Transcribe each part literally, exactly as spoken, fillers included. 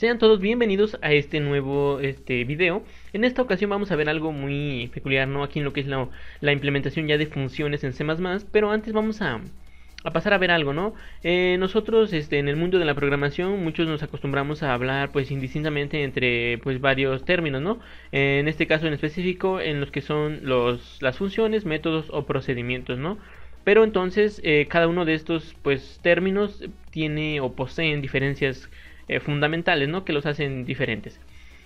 Sean todos bienvenidos a este nuevo este, video. En esta ocasión vamos a ver algo muy peculiar, ¿no? Aquí en lo que es la, la implementación ya de funciones en C más más. Pero antes vamos a... a pasar a ver algo, ¿no? Eh, nosotros este, en el mundo de la programación muchos nos acostumbramos a hablar pues indistintamente entre pues varios términos, ¿no? Eh, en este caso en específico en los que son los, las funciones, métodos o procedimientos, ¿no? Pero entonces eh, cada uno de estos pues términos tiene o poseen diferencias eh, fundamentales, ¿no? Que los hacen diferentes.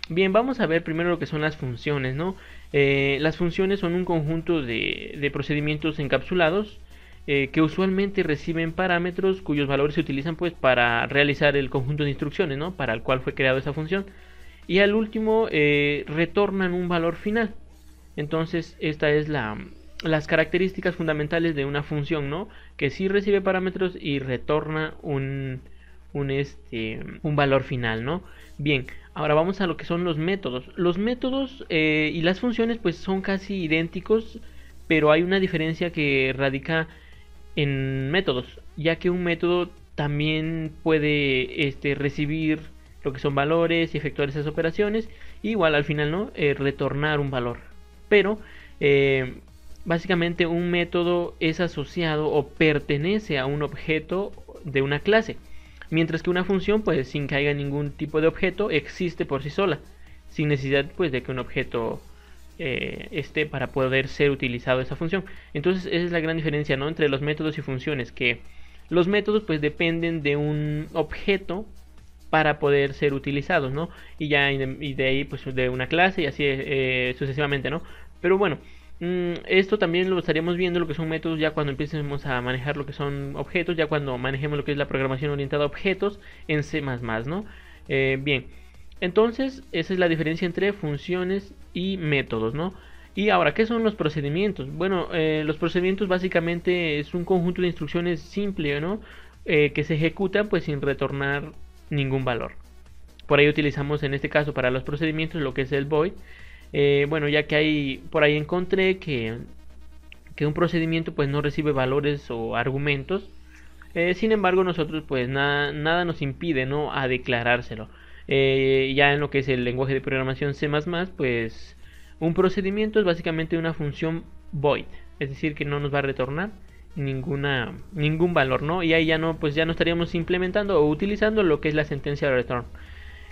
Bien, vamos a ver primero lo que son las funciones, ¿no? Eh, las funciones son un conjunto de, de procedimientos encapsulados Eh, que usualmente reciben parámetros cuyos valores se utilizan pues para realizar el conjunto de instrucciones, ¿no? Para el cual fue creada esa función, y al último eh, retornan un valor final. Entonces esta es la, las características fundamentales de una función, ¿no? Que sí recibe parámetros y retorna un, un, este, un valor final, ¿no? Bien, ahora vamos a lo que son los métodos. Los métodos eh, y las funciones pues son casi idénticos, pero hay una diferencia que radica en métodos, ya que un método también puede este, recibir lo que son valores y efectuar esas operaciones, y igual al final no eh, retornar un valor. Pero eh, básicamente un método es asociado o pertenece a un objeto de una clase, mientras que una función pues sin que haya ningún tipo de objeto existe por sí sola, sin necesidad pues de que un objeto Eh, este para poder ser utilizado esa función. Entonces esa es la gran diferencia, ¿no? Entre los métodos y funciones, que los métodos pues dependen de un objeto para poder ser utilizados, ¿no? Y ya y de ahí pues de una clase y así eh, sucesivamente, ¿no? Pero bueno, mmm, esto también lo estaremos viendo, lo que son métodos, ya cuando empecemos a manejar lo que son objetos, ya cuando manejemos lo que es la programación orientada a objetos en C más más, ¿no? Eh, bien, entonces esa es la diferencia entre funciones y métodos, ¿no? Y ahora, ¿qué son los procedimientos? Bueno, eh, los procedimientos básicamente es un conjunto de instrucciones simple, ¿no? Eh, que se ejecutan pues sin retornar ningún valor. Por ahí utilizamos en este caso para los procedimientos lo que es el void. Eh, bueno, ya que hay, por ahí encontré que, que un procedimiento pues no recibe valores o argumentos. Eh, sin embargo, nosotros pues nada, nada nos impide, ¿no? A declarárselo. Eh, ya en lo que es el lenguaje de programación C más más, pues un procedimiento es básicamente una función void, es decir que no nos va a retornar ninguna ningún valor, ¿no? Y ahí ya no pues ya no estaríamos implementando o utilizando lo que es la sentencia de return.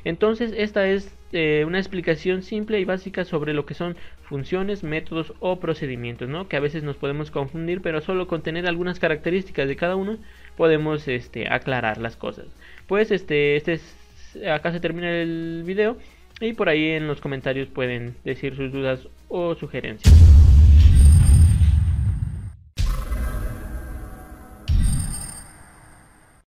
Entonces esta es eh, una explicación simple y básica sobre lo que son funciones, métodos o procedimientos, ¿no? Que a veces nos podemos confundir, pero solo con tener algunas características de cada uno podemos este, aclarar las cosas. Pues este este es acá se termina el video, y por ahí en los comentarios pueden decir sus dudas o sugerencias.